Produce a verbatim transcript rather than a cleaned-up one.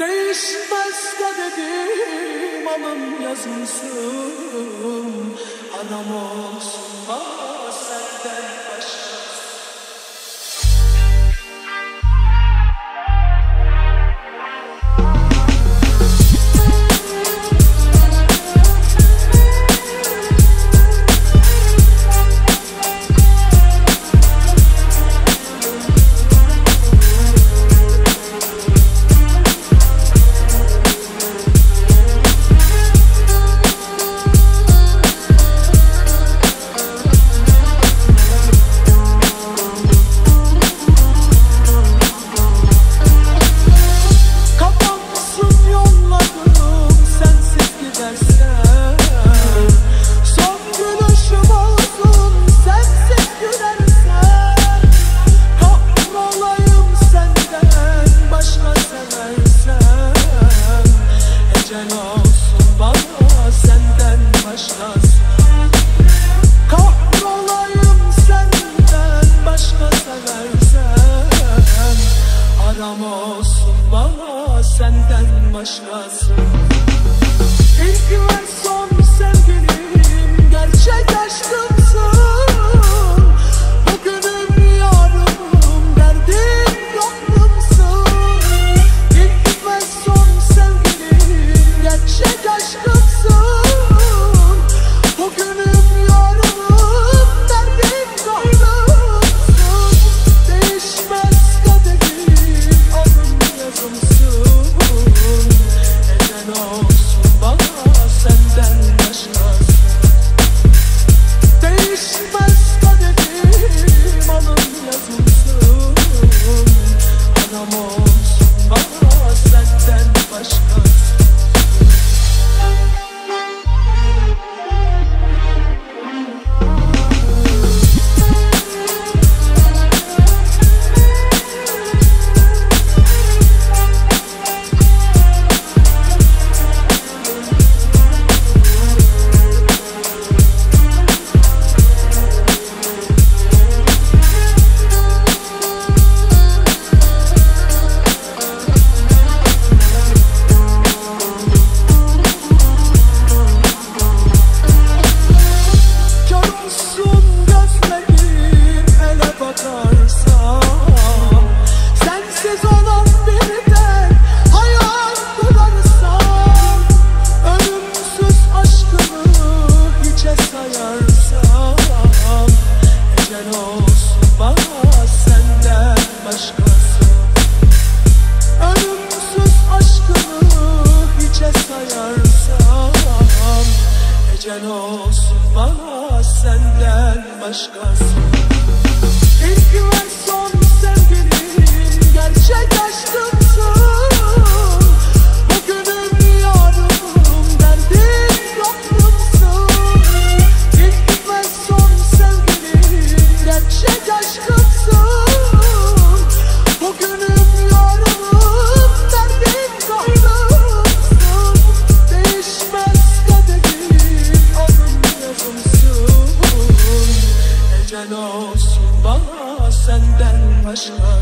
Değişmez de dedim anam yazmışım, anam olsun ah senden başka. Adam olsun bana senden başkası. İlk ve son sevgilim, gerçek aşkımsın. Bugünüm yarınım, derdim yokluğumsun. İlk ve son sevgilim, gerçek aşkımsın. Bugünüm yarınım, derdim yokluğumsun. Değişmez Ecel olsun bana senden başkası. İlk ve son sevgilim, gerçek aşkımsın. Bugünüm yarınım, derdim yokluğumsun. İlk ve son sevgilim, gerçek aşkımsın. Bugünüm yarınım, derdim yokluğumsun. Değişmez Ecel olsun bana senden başka.